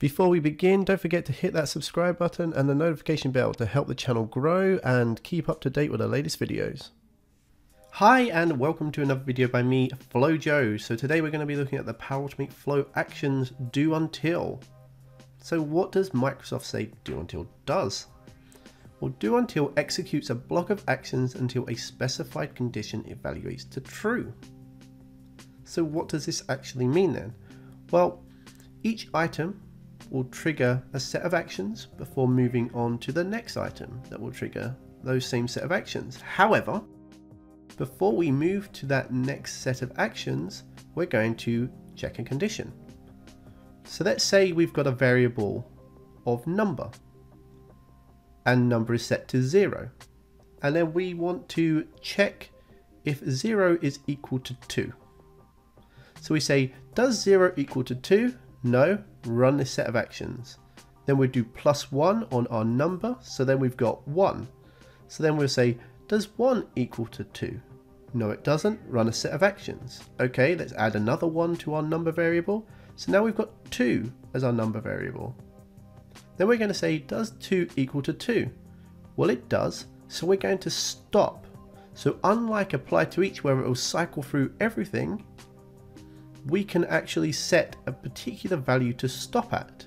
Before we begin, don't forget to hit that subscribe button and the notification bell to help the channel grow and keep up to date with our latest videos. Hi and welcome to another video by me, Flow Joe. So today we're going to be looking at the Power Automate Flow Actions Do Until. So what does Microsoft say Do Until does? Well, Do Until executes a block of actions until a specified condition evaluates to true. So what does this actually mean then? Well, each item will trigger a set of actions before moving on to the next item that will trigger those same set of actions. However, before we move to that next set of actions, we're going to check a condition. So let's say we've got a variable of number and number is set to 0. And then we want to check if 0 is equal to 2. So we say, does 0 equal to 2? No, run this set of actions. Then we do +1 on our number, so then we've got 1. So then we'll say, does 1 equal to 2? No, it doesn't, run a set of actions. Okay, let's add another 1 to our number variable. So now we've got 2 as our number variable. Then we're going to say, does 2 equal to 2? Well, it does, so we're going to stop. So unlike apply to each, where it will cycle through everything, we can actually set a particular value to stop at.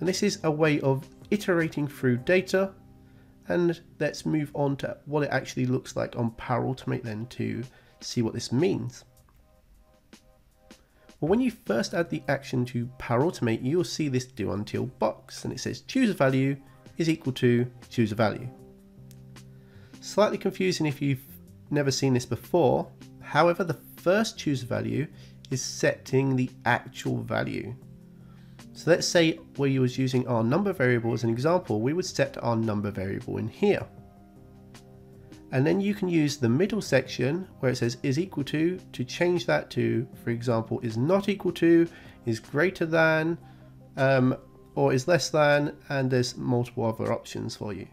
And this is a way of iterating through data. And let's move on to what it actually looks like on Power Automate then to see what this means. Well, when you first add the action to Power Automate, you'll see this Do Until box and it says choose a value is equal to choose a value. Slightly confusing if you've never seen this before. However, the first choose value is setting the actual value. So let's say we were using our number variable as an example, we would set our number variable in here. And then you can use the middle section where it says is equal to change that to, for example, is not equal to, is greater than, or is less than, and there's multiple other options for you.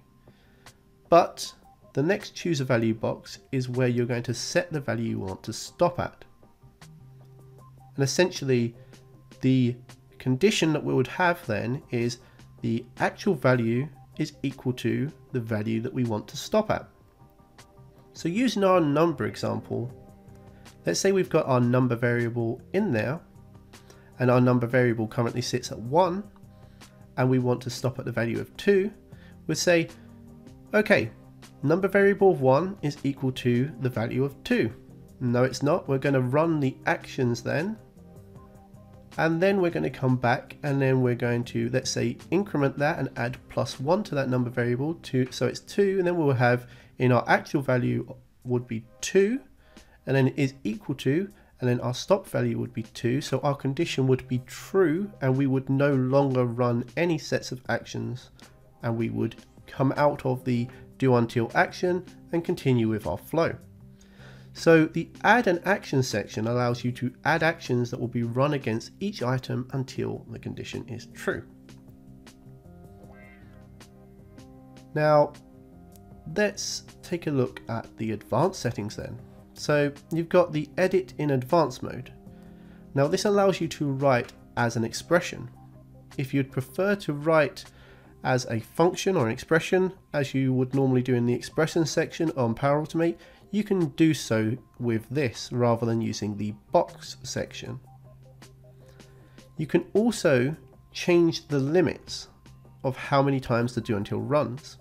But the next choose a value box is where you're going to set the value you want to stop at. And essentially the condition that we would have then is the actual value is equal to the value that we want to stop at. So using our number example, let's say we've got our number variable in there and our number variable currently sits at 1 and we want to stop at the value of 2. We'll say, okay, number variable of 1 is equal to the value of 2. No, it's not. We're going to run the actions then. And then we're going to come back and then we're going to, let's say, increment that and add +1 to that number variable, so it's 2. And then we'll have in our actual value would be 2. And then it is equal to, and then our stop value would be 2. So our condition would be true and we would no longer run any sets of actions. And we would come out of the Do Until action and continue with our flow. So the add an action section allows you to add actions that will be run against each item until the condition is true. Now let's take a look at the advanced settings then. So you've got the edit in advanced mode. Now this allows you to write as an expression. If you'd prefer to write as a function or an expression, as you would normally do in the expression section on Power Automate, you can do so with this rather than using the box section. You can also change the limits of how many times the Do Until runs.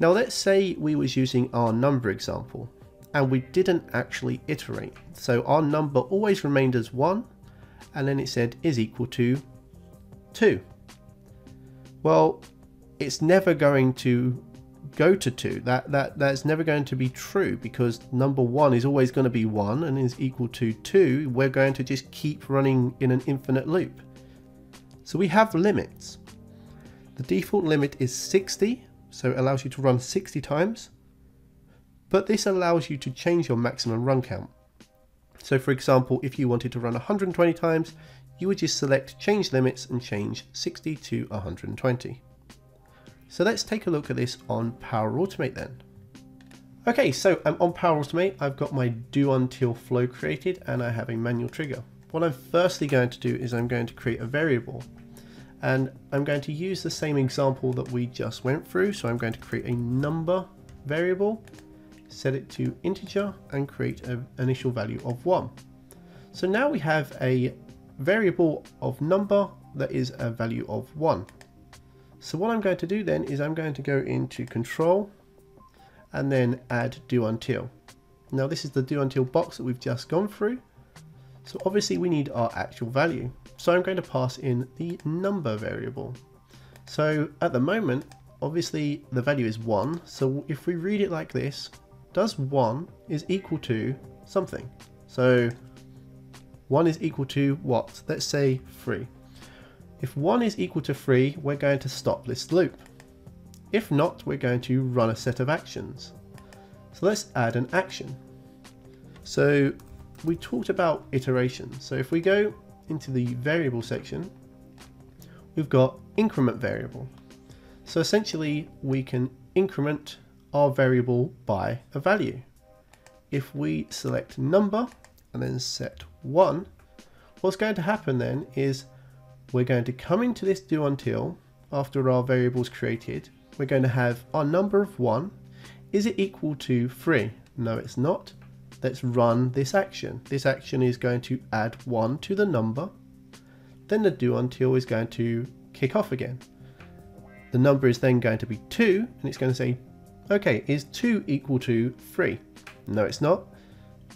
Now let's say we was using our number example and we didn't actually iterate. So our number always remained as 1 and then it said is equal to 2. Well, it's never going to go to 2. That's never going to be true because number 1 is always going to be 1 and is equal to 2. We're going to just keep running in an infinite loop. So we have limits. The default limit is 60. So it allows you to run 60 times. But this allows you to change your maximum run count. So for example, if you wanted to run 120 times, you would just select change limits and change 60 to 120. So let's take a look at this on Power Automate then. Okay, so I'm on Power Automate. I've got my Do Until flow created and I have a manual trigger. what I'm firstly going to do is I'm going to create a variable, and I'm going to use the same example that we just went through. So I'm going to create a number variable, set it to integer, and create an initial value of 1. So now we have a variable of number that is a value of 1. So what I'm going to do then is I'm going to go into control and then add do until. Now this is the do until box that we've just gone through. So obviously we need our actual value. So I'm going to pass in the number variable. So at the moment, obviously the value is 1. So if we read it like this, does 1 is equal to something. So 1 is equal to what? Let's say 3. If 1 is equal to 3, we're going to stop this loop. If not, we're going to run a set of actions. So let's add an action. So we talked about iteration. So if we go into the variable section, we've got increment variable. So essentially we can increment our variable by a value. If we select number and then set 1, what's going to happen then is we're going to come into this do until after our variable's created. We're going to have our number of 1. Is it equal to 3? No, it's not. Let's run this action. This action is going to add 1 to the number. Then the do until is going to kick off again. The number is then going to be 2, and it's going to say, okay, is 2 equal to 3? No, it's not.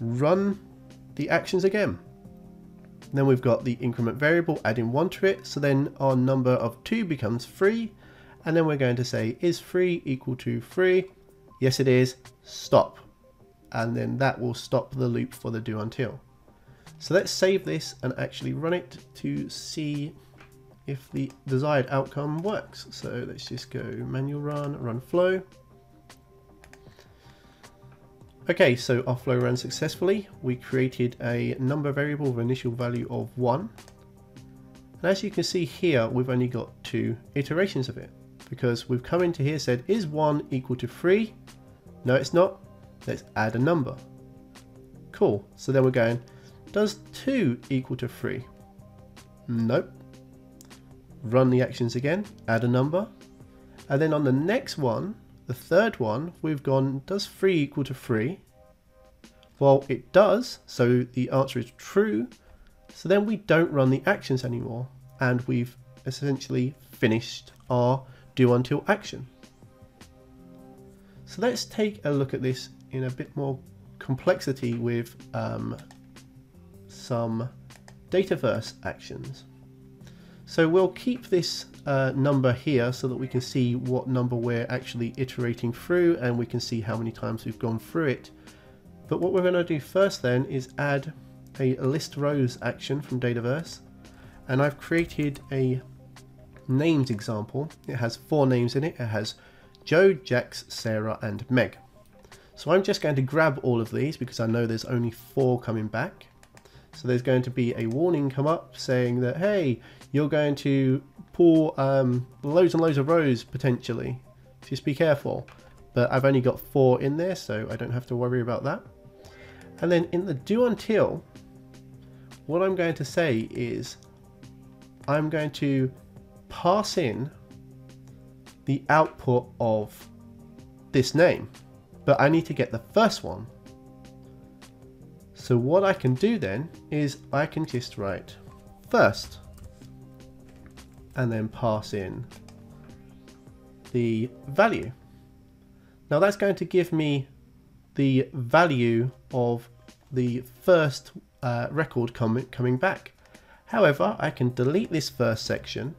Run the actions again. Then we've got the increment variable, adding 1 to it. So then our number of 2 becomes 3. And then we're going to say, is 3 equal to 3? Yes, it is. Stop. And then that will stop the loop for the do until. So let's save this and actually run it to see if the desired outcome works. So let's just go manual run, run flow. Okay, so our flow ran successfully. We created a number variable of initial value of 1. And as you can see here, we've only got 2 iterations of it because we've come into here, said, is 1 equal to 3? No, it's not. Let's add a number. Cool. So then we're going, does 2 equal to 3? Nope. Run the actions again, add a number. And then on the next one, the third one, we've gone, does 3 equal to 3? Well, it does. So the answer is true. So then we don't run the actions anymore. And we've essentially finished our do until action. So let's take a look at this in a bit more complexity with some Dataverse actions. So we'll keep this number here so that we can see what number we're actually iterating through, and we can see how many times we've gone through it. But what we're going to do first then is add a list rows action from Dataverse, and I've created a names example. It has 4 names in it. It has Joe, Jax, Sarah, and Meg. So I'm just going to grab all of these because I know there's only 4 coming back. So there's going to be a warning come up saying that, hey, you're going to pull loads and loads of rows potentially. Just be careful. But I've only got 4 in there, so I don't have to worry about that. And then in the do until, what I'm going to say is I'm going to pass in the output of this name, but I need to get the first one. So what I can do then is I can just write first and then pass in the value. Now that's going to give me the value of the first record coming back. However, I can delete this first section.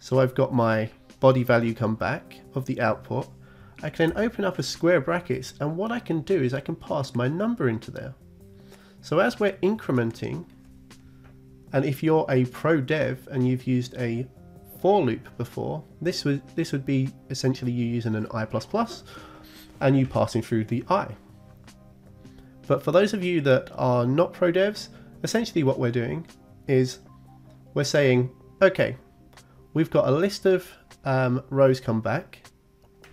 So I've got my body value come back of the output. I can then open up a square brackets, and what I can do is I can pass my number into there. So as we're incrementing, and if you're a pro dev and you've used a for loop before, this would be essentially you using an I++ and you passing through the I. But for those of you that are not pro devs, essentially what we're doing is we're saying, okay, we've got a list of rows come back,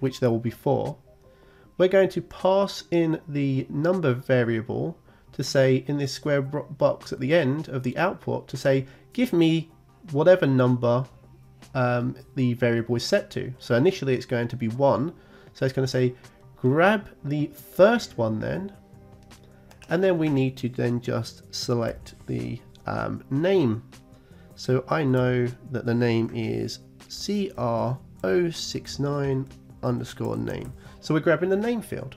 which there will be 4. We're going to pass in the number variable to say in this square box at the end of the output to say, give me whatever number the variable is set to. So initially it's going to be 1. So it's going to say, grab the first one then. And then we need to then just select the name. So I know that the name is CR069_name. So we're grabbing the name field.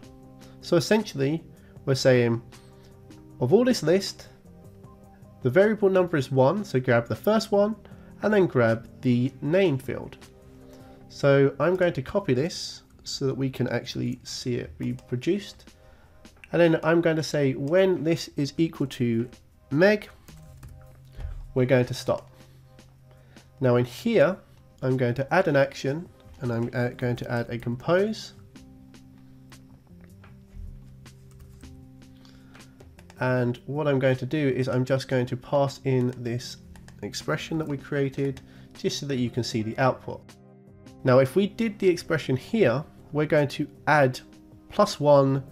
So essentially we're saying of all this list, the variable number is 1. So grab the first one and then grab the name field. So I'm going to copy this so that we can actually see it reproduced. And then I'm going to say when this is equal to meg, we're going to stop. Now in here, I'm going to add an action and I'm going to add a compose. And what I'm going to do is I'm just going to pass in this expression that we created just so that you can see the output. Now, if we did the expression here, we're going to add +1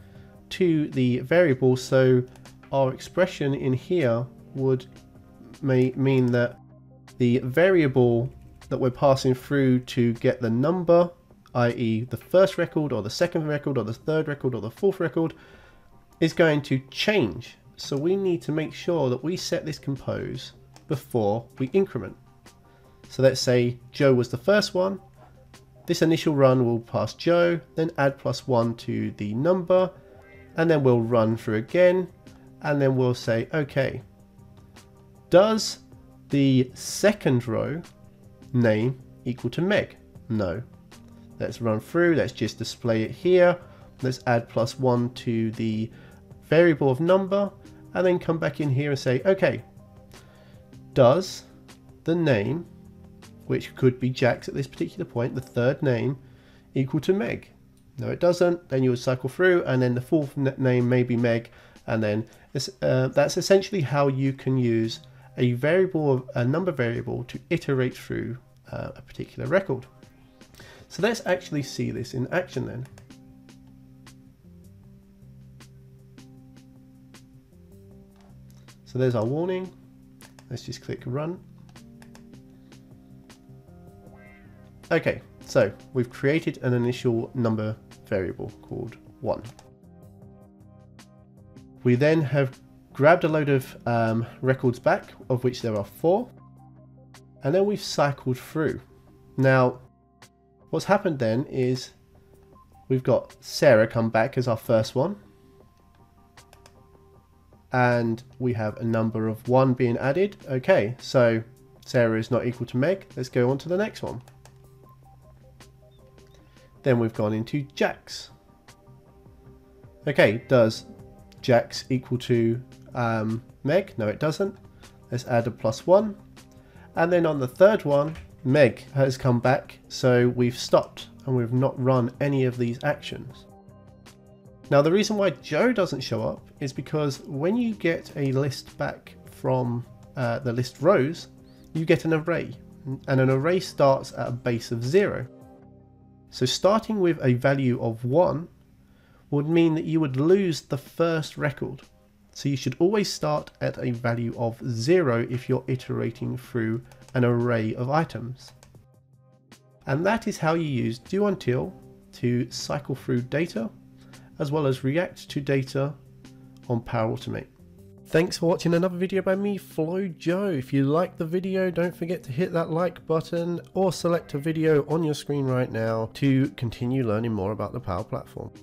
to the variable, so our expression in here would mean that the variable that we're passing through to get the number, i.e. the first record or the second record or the third record or the fourth record, is going to change. So we need to make sure that we set this compose before we increment. So let's say Joe was the first one. This initial run will pass Joe, then add +1 to the number, and then we'll run through again, and then we'll say, okay, does the second row name equal to meg? No. Let's run through, let's just display it here. Let's add +1 to the variable of number, and then come back in here and say, okay, does the name, which could be Jack's at this particular point, the third name, equal to meg? No, it doesn't. Then you would cycle through, and then the fourth name may be meg, and then that's essentially how you can use a variable, a number variable, to iterate through a particular record. So let's actually see this in action then. So there's our warning. Let's just click run. Okay, so we've created an initial number variable called 1. We then have grabbed a load of records back, of which there are 4, and then we've cycled through. Now, what's happened then is we've got Sarah come back as our first one, and we have a number of 1 being added. Okay, so Sarah is not equal to meg. Let's go on to the next one. Then we've gone into Jack's. Okay, does Jack's equal to meg? No, it doesn't. Let's add a +1. And then on the third one, meg has come back. So we've stopped and we've not run any of these actions. Now, the reason why Joe doesn't show up is because when you get a list back from the list rows, you get an array, and an array starts at a base of 0. So starting with a value of 1 would mean that you would lose the first record. So you should always start at a value of 0 if you're iterating through an array of items. And that is how you use do until to cycle through data, as well as react to data on Power Automate. Thanks for watching another video by me, Flo Joe. If you liked the video, don't forget to hit that like button or select a video on your screen right now to continue learning more about the Power Platform.